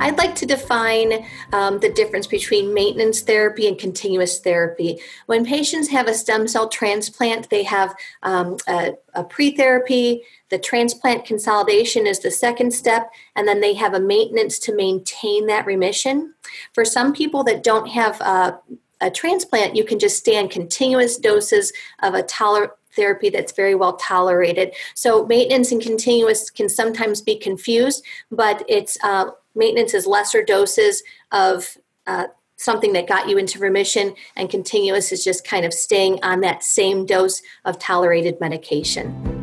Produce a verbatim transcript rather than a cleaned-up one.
I'd like to define um, the difference between maintenance therapy and continuous therapy. When patients have a stem cell transplant, they have um, a, a pre-therapy. The transplant consolidation is the second step, and then they have a maintenance to maintain that remission. For some people that don't have uh, a transplant, you can just stay on continuous doses of a tolerant therapy that's very well tolerated. So maintenance and continuous can sometimes be confused, but it's uh, maintenance is lesser doses of uh, something that got you into remission, and continuous is just kind of staying on that same dose of tolerated medication.